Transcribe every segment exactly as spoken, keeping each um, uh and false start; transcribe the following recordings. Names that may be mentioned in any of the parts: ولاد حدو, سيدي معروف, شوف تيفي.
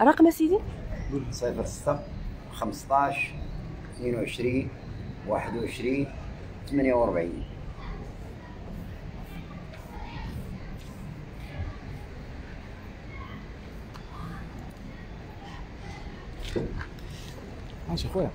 رقم سيدي؟ صفر ستة خمسطاش اثنين وعشرين واحد وعشرين ثمانية وأربعين. ماشي خويا.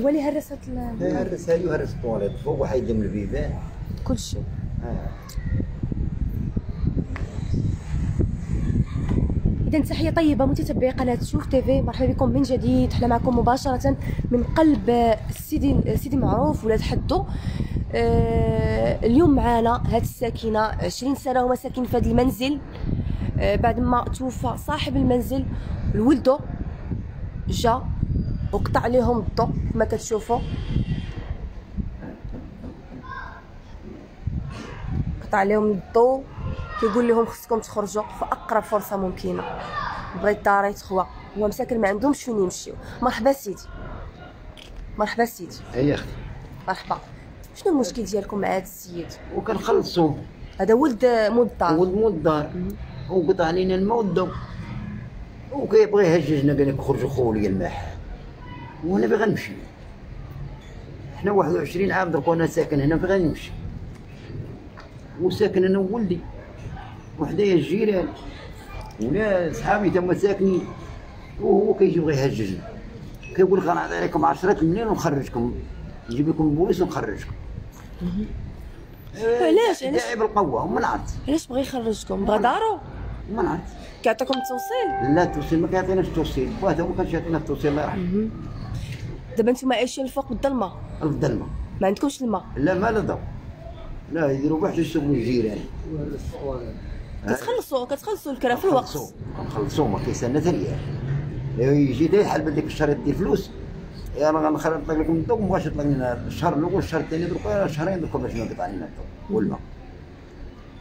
هو اللي هرست ال هرسها لي وهرس الطواليط فوق وحيدم البيبان كلشي. اه اذا تحيه طيبه متتبعي قناه شوف تيفي، مرحبا بكم من جديد. حنا معكم مباشره من قلب سيدي سيدي معروف ولاد حدو. آه اليوم معانا هاد الساكنه عشرين سنه هما ساكنين في هاد المنزل. آه بعد ما توفى صاحب المنزل لولدو جا وقطع ليهم الضوء كما كتشوفوا، قطع ليهم الضوء كيقول لهم خصكم تخرجوا في اقرب فرصه ممكنه، بغيت داري تخوى. هو مساكن ما عندهمش فين يمشيو. مرحبا سيدي. مرحبا سيدي. اي اختي. مرحبا. شنو المشكل ديالكم مع هذا السيد؟ وكنخلصوا. هذا ولد مول الدار. ولد مول الدار وقطع علينا الماء والضوء وكيبغي يهججنا، قال لك خرجوا خو ليا الماء وانا باغي نمشي. حنا واحد وعشرين عام درك وانا ساكن هنا، باغي نمشي وساكن انا وولدي وحدايا الجيران ولا صحابي تما ساكنين، وهو كيجي يبغي يهججنا كيقول لك غنعطي عليكم عشرة المليون ونخرجكم، نجيب لكم البوليس ونخرجكم. علاش علاش داعي بالقوه وما نعرف علاش بغى يخرجكم؟ بغى دارو ما نعرف. كيعطيكم التوصيل؟ لا التوصيل ما كيعطيناش التوصيل، واه هو ما كانش يعطينا التوصيل الله يرحمه. دابا نتوما عايشين الفوق بالظلمه. بالظلمه ما عندكمش الماء؟ لا ما لا ضو لا يديروا بحال يسوقوا الجيران. كتخلصوا كتخلصوا الكرا في الوقت. كنخلصوا ما كيسالنا حتى ريال، يجي دا يحل بالك الشهر يدي فلوس، انا غنخرج نطلق لكم الضو، مابغاش يطلق لنا الشهر الاول الشهر الثاني، درك شهرين درك باش نقطع لنا الضو والماء.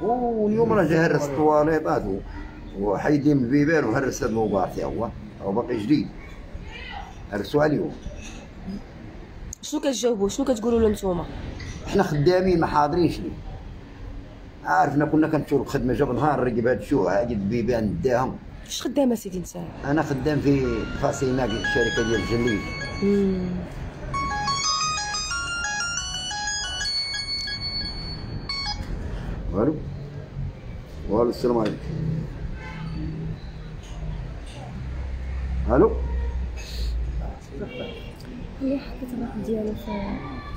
واليوم راه جا هرس الطواليطات وحيدين البيبان وهرس هذا المبار حتى هو هو باقي جديد، هرسوا عليهم. شنو كتجاوبوا؟ شنو كتقولوا لهم نتوما؟ حنا خدامين ما حاضرينش ليه، عارفنا كنا كنمشيو للخدمه جا بنهار رقب هاد الشوع هادي البيبان داهم. اش خدام اسيدي نتا؟ انا خدام في فاسينا الشركه ديال الجليد. والو والو السلام عليكم. الو هي حكيت الرقم ديالي في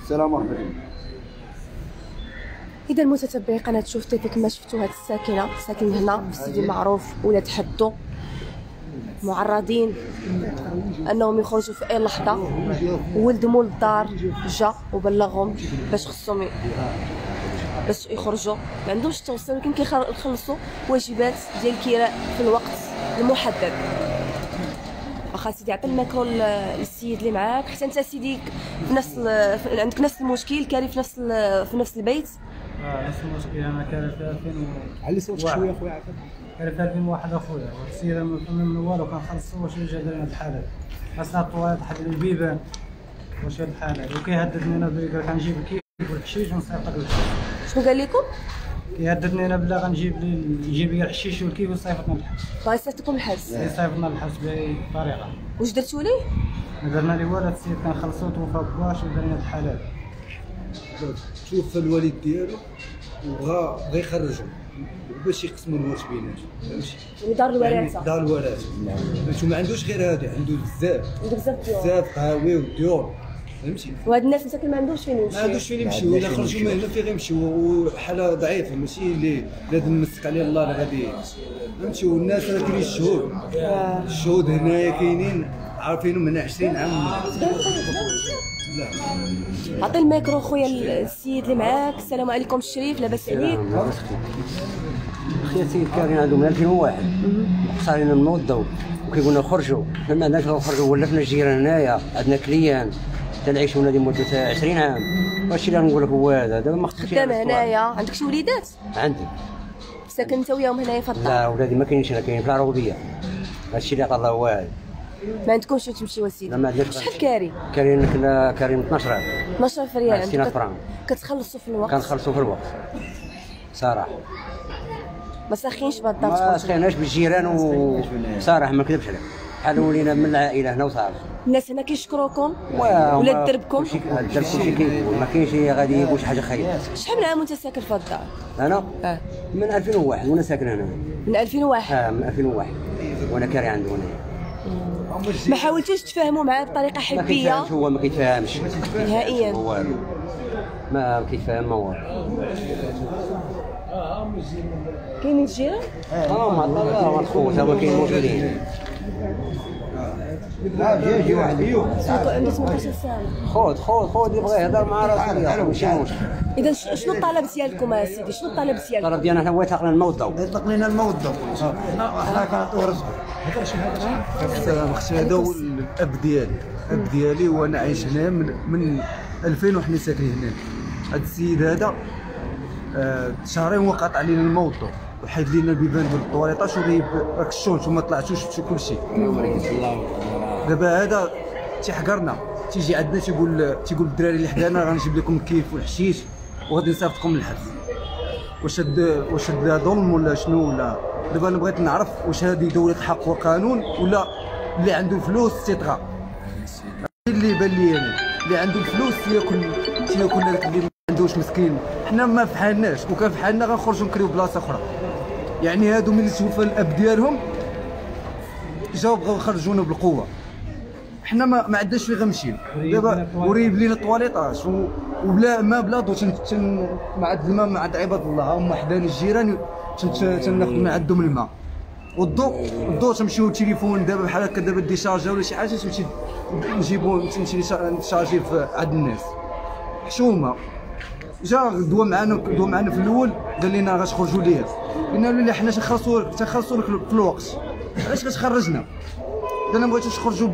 السلام ورحمة الله. إذا متتبعي قناة شوف تيفي كما شفتوا هاد الساكنة ساكنين هنا في سيدي معروف ولاد حدو، معرضين أنهم يخرجوا في أي لحظة. ولد مول الدار جا وبلغهم باش خصهم باش يخرجوا، ما عندهمش التوصيل ولكن كيخلصوا واجبات ديال الكراء في الوقت المحدد. واخا سيدي عطي الميكرو للسيد اللي معاك، حتى انت سيدي في نفس عندك نفس المشكل، كاري في نفس في نفس البيت. اه نفس المشكل، انا كاري في ألفين علي صوتك شويه خويا، عافاك. كاري في ألفين وواحد اخويا، والسيده ما فهمنا والو، كنخلصوا واش جا داير هاد الحاله، خاصنا الطواليط حد البيبان واش هاد الحاله، وكيهددني انا بلي قال غنجيب الكيك والحشيش ونصيفط لك. شنو قال لكم؟ كيهددني انا بلا غنجيب لي نجيب لي الحشيش والكيف وصيفطنا للحبس. بغا يصيفطكم للحبس؟ يصيفطنا للحبس بأي طريقة. واش درتوا ليه؟ ما درنا ليه والو، هاد السيد كنخلصو توفى بواش ودار لنا هاد الحالات. توفى الوالد ديالو وبغا بغا يخرجهم باش يقسموا الموت بيناتهم، فهمتي؟ يعني دار الوراثة. دار الوراثة. فهمتي؟ ما عندوش غير هادي، عنده بزاف. عنده بزاف ديور. بزاف قهاوي وديور. فهمتي؟ وهاد الناس مساكن ما عندهمش فين يمشيو. ما عندهمش فين يمشيو، إلا خرجوا من هنا فين غيمشيو؟ وحالة ضعيفة ماشي اللي لازم نمسك عليه الله اللي غادي، فهمتي؟ والناس راه كاينين الشهود، الشهود هنايا كاينين عارفينهم من عشرين عام. لا عطي الميكرو خويا السيد اللي معاك. السلام عليكم الشريف، لاباس عليك؟ لاباس عليك. خويا السيد كارين عندهم ألفين وواحد، نقص علينا الماء والضوء كيقولنا خرجوا، حنا ما عندناش نخرجوا، ولفنا الجيران هنايا، عندنا كليان تنعيشوا هنا ديما مدة عشرين عام، هادشي اللي غنقول لك هو هذا. دابا ما خصكش خدام هنايا. عندك شي وليدات؟ عندي. ساكن انت وياهم هنايا في الدار؟ لا ولادي ما كاينينش هنا، كاينين في العروبيه. هادشي اللي قال الله هو هذا. ما عندكمش فين تمشيو اسيدي؟ لا ما عندناش. شحال كاري؟ كاريين كنا كاريين اثنا عشر ريال. اثنا عشر ريال عندك فرانك. كتخلصوا في الوقت؟ كنخلصوا في الوقت صراحه. ما ساخينش بهاد الدار؟ ما ساخيناش بالجيران، وصراحه ما نكذبش عليك بحال ولينا من العائله هنا وصافي. الناس هنا كيشكروكم ولاد دربكم؟ الدرب كلشي كيقول ما كاينش غادي يقول شي حاجه خايبه. شحال من عام وانت ساكن في هاد الدار؟ انا؟ اه من ألفين وواحد وانا ساكن هنا. من ألفين وواحد؟ اه من ألفين وواحد وانا كاري عنده هنايا. ما حاولتوش تفاهموا معاه بطريقه حبيه؟ ما هو ما كيتفاهمش نهائيا، هو ما كيتفاهم. هو كاينين الجيران؟ اه مع الله والخوت هما كاينين موجودين. يجي واحد اليوم خوت خوت خوت يبغى يهضر مع راسو ماشي مشكل. اذا شنو الطلب ديالكم اسيدي؟ شنو الطلب ديالكم؟ الطلب ديالنا حنا هو يطلق لنا الماء والضوء. يطلق لنا الماء والضوء حنا كنعطيو رزق. اختي هذا هو الاب ديالي، الاب ديالي وانا عايش هنا من من ألفين وحنا ساكنين هنا. هذا السيد هذا شهرين هو قاطع لنا الماء والضوء وحيد لنا البيبان ديال الطواليطاش وغيب راك الشونت وما طلعتوش شفتو كلشي. دابا هذا تيحقرنا، تيجي عندنا تيقول تيقول الدراري اللي حدانا غنجيب لكم الكيف والحشيش وغادي نصيفطكم للحبس. واش هاد واش هاد ظلم ولا شنو؟ ولا دابا انا بغيت نعرف واش هذه دوله الحق والقانون ولا اللي عنده الفلوس تيطغى؟ اللي بان لي انا اللي عنده الفلوس تياكل تياكل اللي ما عندوش مسكين. حنا ما فحالناش، وكان فحالنا غنخرجوا نكريو بلاصه اخرى. يعني هادو ملي شوفوا الاب ديالهم جاو بغاو يخرجونا بالقوه، حنا ما عندناش فين غنمشيو. دابا وريب لينا الطواليطاش وبلا ما بلا ضو، ما عاد الماء ما عاد عباد الله. هما حدانا الجيران تناخذ من عندهم الماء والضو الضو تمشيو التليفون. دابا بحال هكا دابا ديشارجا ولا شي حاجه تمشي نجيبو تمشي نشارجي في عند الناس. حشومه جا غدوه معانا غدوه معانا في الاول قال لنا غتخرجوا ليا، قلنا له لا حنا تنخلصوا لك تنخلصوا لك في الوقت، علاش غتخرجنا؟ قال لنا ما بغيتوش تخرجوا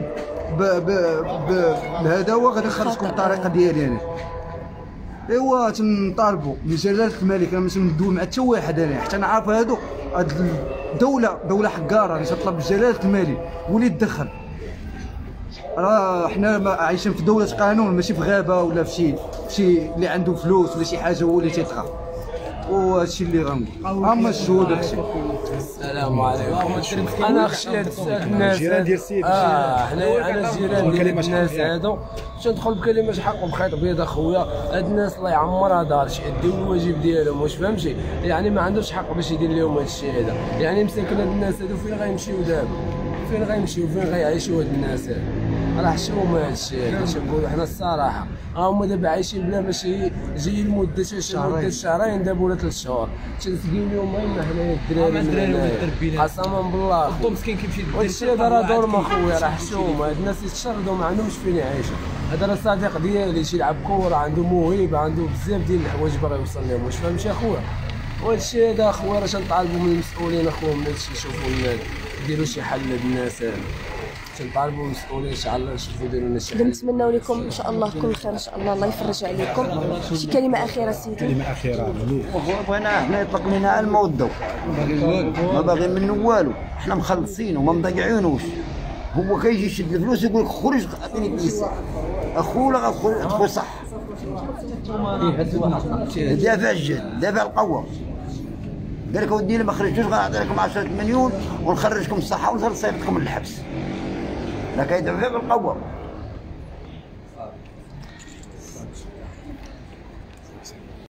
بهذا هو غادي نخرجكم بالطريقه ديالي انا. ايوا تنطالبوا من جلاله الملك، انا ماشي ندوي مع حتى واحد انا حتى نعرف هادو. هاد الدوله دوله حقاره، انا تنطلب من جلاله الملك هو اللي يتدخل. راه حنا عايشين في دوله قانون ماشي في غابه ولا في شي شي اللي عنده فلوس ولا شي حاجه هو اللي تيتغى. وهادشي اللي غنقول. اما الشهود هادشي. السلام عليكم. انا خشيت الناس الجيران ديال السيد. اه حنايا انا الجيران ديال الناس هادو تندخل بكلمه حق وبخيط بيض. اخويا هاد الناس الله يعمرها دارش يديو الواجب ديالهم، واش فهمتي؟ يعني ما عندوش حق باش يدير لهم هادشي هذا. يعني مساكن هاد الناس هادو فين غيمشيو دابا؟ فين غيمشيو؟ فين غيعيشوا هاد الناس هادو؟ راه حشومه هادشي هذا. تنقولوا حنا الصراحه هما دابا عايشين بلا ماشي جايين لمده شهرين شهرين دابا ولا ثلاث شهور تنسقيو لهم غير هنايا الدراري. قسما بالله الضو مسكين كيمشي للدراري. هادشي هذا راه دور ما خويا، راه حشومه. هاد الناس يتشردوا ما عندهمش فين يعيشوا. هذا راه صديق ديالي تيلعب كوره، عنده موهبه، عنده بزاف ديال الحوايج باغي يوصل لهم، واش فهمتي اخويا؟ وهادشي هذا اخويا راه تنطالبوا من المسؤولين اخويا من هادشي يشوفوا لنا يديروا شي حل للناس هذا. تنطالبوا المسؤولين ان شاء الله نشوفوا يديروا لنا شي حاجه. نتمنوا لكم ان شاء الله كل خير ان شاء الله، الله يفرج عليكم. شي كلمه اخيره سيدي؟ كلمه اخيره بغينا حنا يطلق لنا الماء والضوء، ما باغي منه والو. حنا مخلصين وما مضيعينوش. هو كيجي يشد الفلوس يقول لك خرج عطيني بليس اخو لا غتخرج صح. دافع الجهد دافع القوه، قال لك اودي ما خرجتوش غنعطي لكم عشرة مليون ونخرجكم الصحه ونصيفطكم للحبس. لا كيدعو بالقوه.